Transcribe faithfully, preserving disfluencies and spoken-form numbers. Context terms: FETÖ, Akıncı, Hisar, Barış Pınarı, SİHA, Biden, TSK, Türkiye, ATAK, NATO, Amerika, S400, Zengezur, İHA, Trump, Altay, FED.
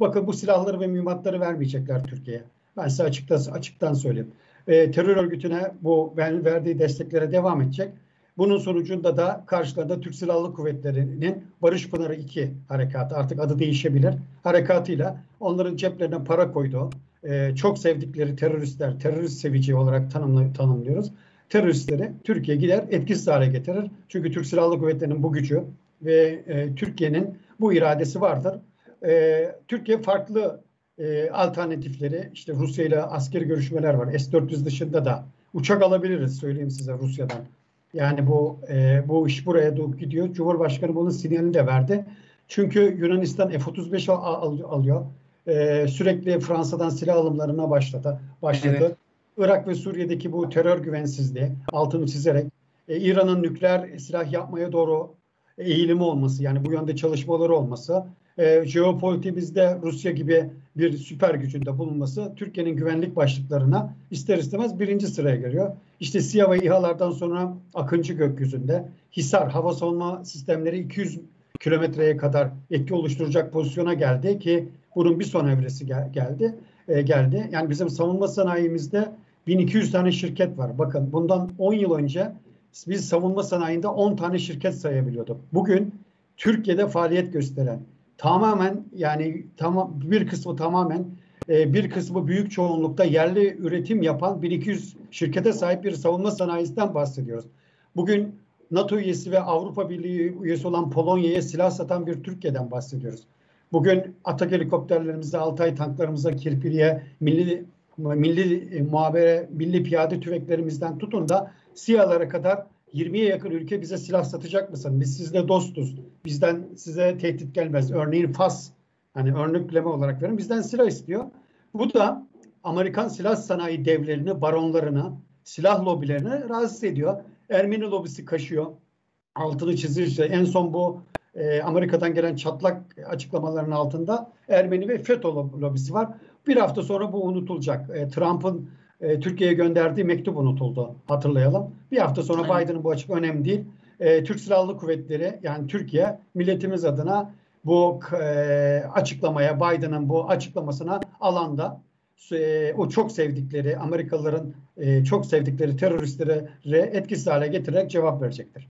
bakın bu silahları ve mühimmatları vermeyecekler Türkiye'ye. Ben size açıktan, açıktan söyleyeyim. E, terör örgütüne bu verdiği desteklere devam edecek. Bunun sonucunda da karşılarında Türk Silahlı Kuvvetleri'nin Barış Pınarı iki harekatı, artık adı değişebilir, harekatıyla onların ceplerine para koydu. E, çok sevdikleri teröristler, terörist sevici olarak tanımlı, tanımlıyoruz. Teröristleri Türkiye gider etkisiz hale getirir. Çünkü Türk Silahlı Kuvvetleri'nin bu gücü ve e, Türkiye'nin bu iradesi vardır. E, Türkiye farklı e, alternatifleri, işte Rusya ile askeri görüşmeler var. S dört yüz dışında da uçak alabiliriz, söyleyeyim size, Rusya'dan. Yani bu e, bu iş buraya doğru gidiyor. Cumhurbaşkanı bunun sinyalini de verdi. Çünkü Yunanistan F otuz beş al, alıyor. E, sürekli Fransa'dan silah alımlarına başladı. başladı. Evet. Irak ve Suriye'deki bu terör güvensizliği, altını çizerek e, İran'ın nükleer silah yapmaya doğru eğilimi olması, yani bu yönde çalışmaları olması, e, jeopolitiğimizde Rusya gibi bir süper gücünde bulunması Türkiye'nin güvenlik başlıklarına ister istemez birinci sıraya geliyor. İşte SİHA ve İHA'lardan sonra Akıncı gökyüzünde, Hisar hava savunma sistemleri iki yüz kilometreye kadar etki oluşturacak pozisyona geldi ki bunun bir son evresi gel geldi. E, geldi. Yani bizim savunma sanayimizde bin iki yüz tane şirket var. Bakın bundan on yıl önce biz savunma sanayinde on tane şirket sayabiliyorduk. Bugün Türkiye'de faaliyet gösteren tamamen yani tamam bir kısmı tamamen e, bir kısmı büyük çoğunlukta yerli üretim yapan bin iki yüz şirkete sahip bir savunma sanayisinden bahsediyoruz. Bugün NATO üyesi ve Avrupa Birliği üyesi olan Polonya'ya silah satan bir Türkiye'den bahsediyoruz. Bugün ATAK helikopterlerimize, Altay tanklarımıza, Kirpili'ye, milli milli e, muhabere, milli piyade tüfeklerimizden tutun da SİHA'lara kadar yirmiye yakın ülke bize silah satacak mısın? Biz sizle dostuz. Bizden size tehdit gelmez. Örneğin F A S, hani örnekleme olarak verin, bizden silah istiyor. Bu da Amerikan silah sanayi devlerini, baronlarını, silah lobilerini rahatsız ediyor. Ermeni lobisi kaşıyor. Altını çizilse en son bu e, Amerika'dan gelen çatlak açıklamaların altında Ermeni ve FETÖ lobisi var. Bir hafta sonra bu unutulacak. E, Trump'ın E, Türkiye'ye gönderdiği mektup unutuldu, hatırlayalım. Bir hafta sonra Biden'ın bu açık önemli değil. E, Türk Silahlı Kuvvetleri, yani Türkiye milletimiz adına bu e, açıklamaya, Biden'ın bu açıklamasına alanda e, o çok sevdikleri Amerikalıların e, çok sevdikleri teröristleri etkisiz hale getirerek cevap verecektir.